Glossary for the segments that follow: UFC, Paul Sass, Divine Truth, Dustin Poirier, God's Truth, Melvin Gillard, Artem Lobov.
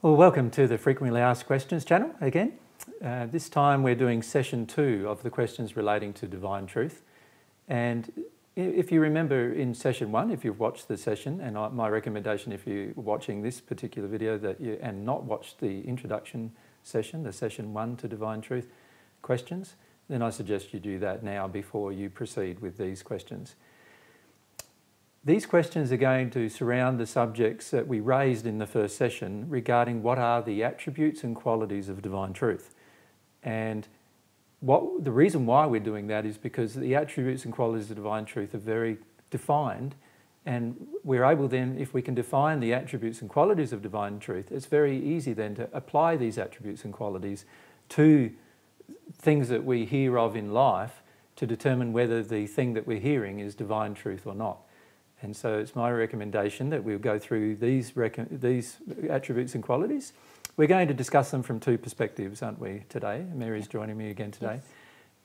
Well, welcome to the Frequently Asked Questions channel again. This time we're doing session 2 of the questions relating to Divine Truth. And if you remember in session 1, if you've watched the session, and my recommendation if you're watching this particular video that you and not watched the introduction session, the session 1 to Divine Truth questions, then I suggest you do that now before you proceed with these questions. These questions are going to surround the subjects that we raised in the first session regarding what are the attributes and qualities of Divine Truth. And the reason why we're doing that is because the attributes and qualities of Divine Truth are very defined, and we're able then, if we can define the attributes and qualities of Divine Truth, it's very easy then to apply these attributes and qualities to things that we hear of in life to determine whether the thing that we're hearing is Divine Truth or not. And so it's my recommendation that we'll go through these attributes and qualities. We're going to discuss them from 2 perspectives, aren't we, today? Mary's joining me again today. Yes.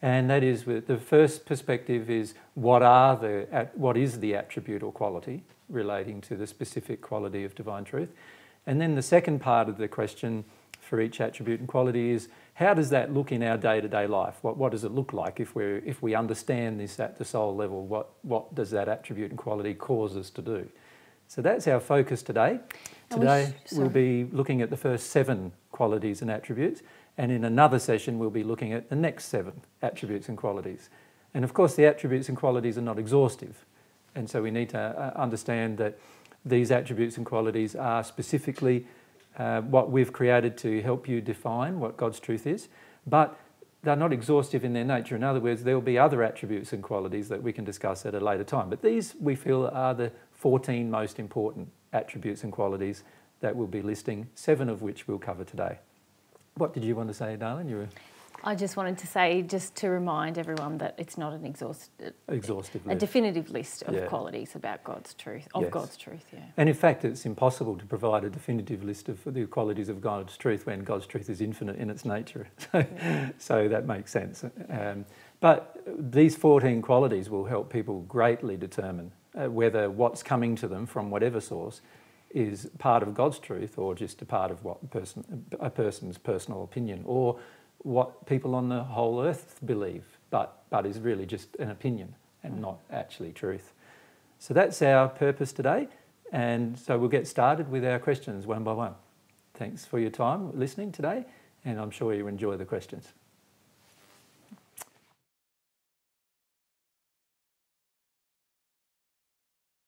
And that is, the first perspective is what is the attribute or quality relating to the specific quality of Divine Truth? And then the second part of the question for each attribute and quality is, how does that look in our day-to-day life? What does it look like if we understand this at the soul level? What does that attribute and quality cause us to do? So that's our focus today. Today we'll be looking at the first 7 qualities and attributes, and in another session we'll be looking at the next 7 attributes and qualities. And of course the attributes and qualities are not exhaustive, and so we need to understand that these attributes and qualities are specifically what we've created to help you define what God's truth is, but they're not exhaustive in their nature. In other words, there will be other attributes and qualities that we can discuss at a later time. But these, we feel, are the 14 most important attributes and qualities that we'll be listing, 7 of which we'll cover today. What did you want to say, darling? I just wanted to say, just to remind everyone that it's not an exhaustive list. A definitive list of qualities about God's truth, yeah. And in fact, it's impossible to provide a definitive list of the qualities of God's truth when God's truth is infinite in its nature. So that makes sense. But these 14 qualities will help people greatly determine whether what's coming to them from whatever source is part of God's truth or just a part of a person's personal opinion, or what people on the whole earth believe, but is really just an opinion and not actually truth. So that's our purpose today, and so we'll get started with our questions one by one. Thanks for your time listening today, and I'm sure you enjoy the questions.